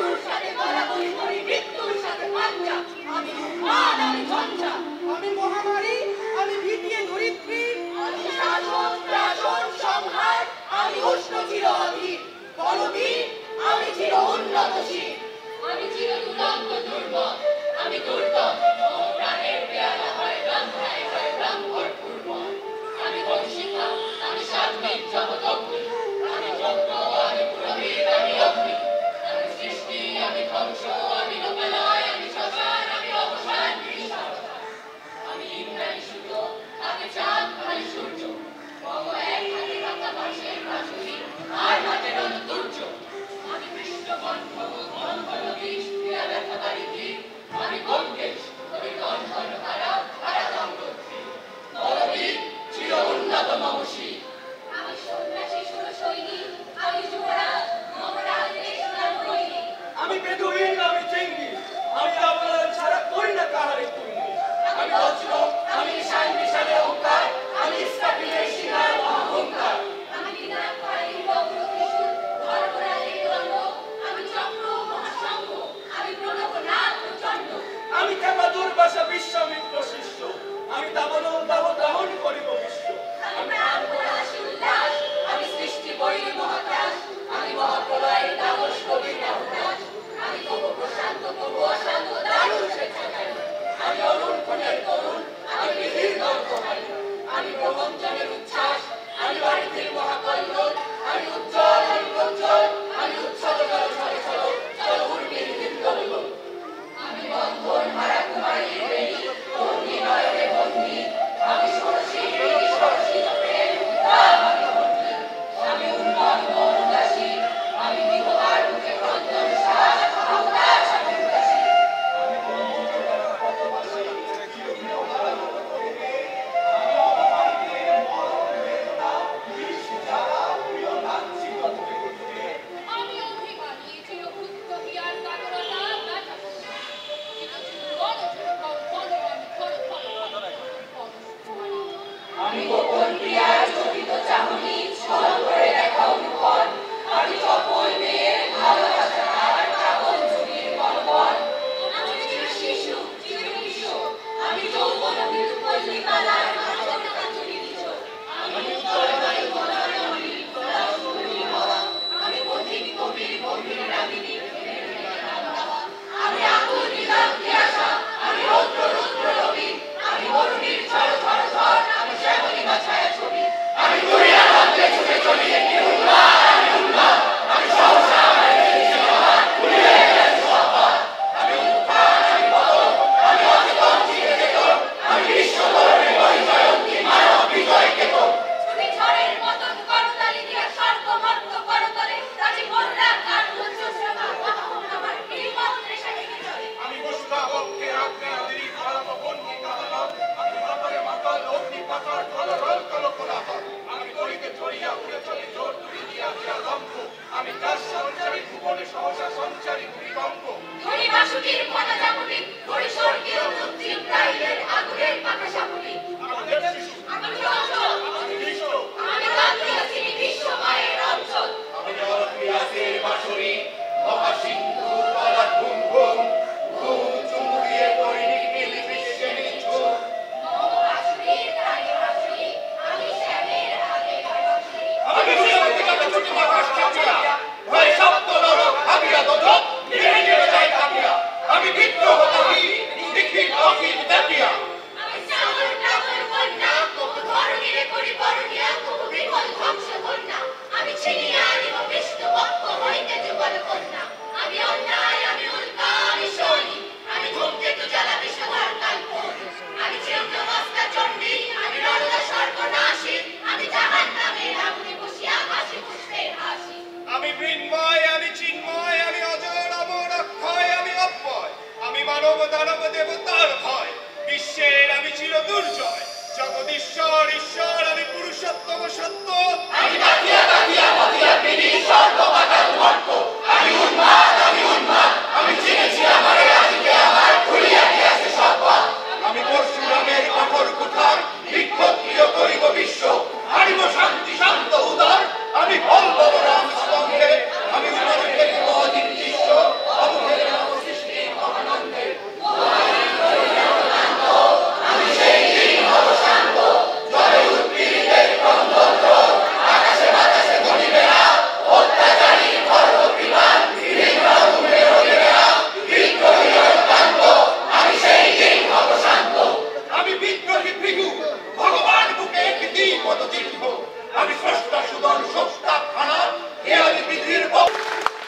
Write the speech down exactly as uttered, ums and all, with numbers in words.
I Big